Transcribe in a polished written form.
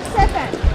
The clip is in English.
7.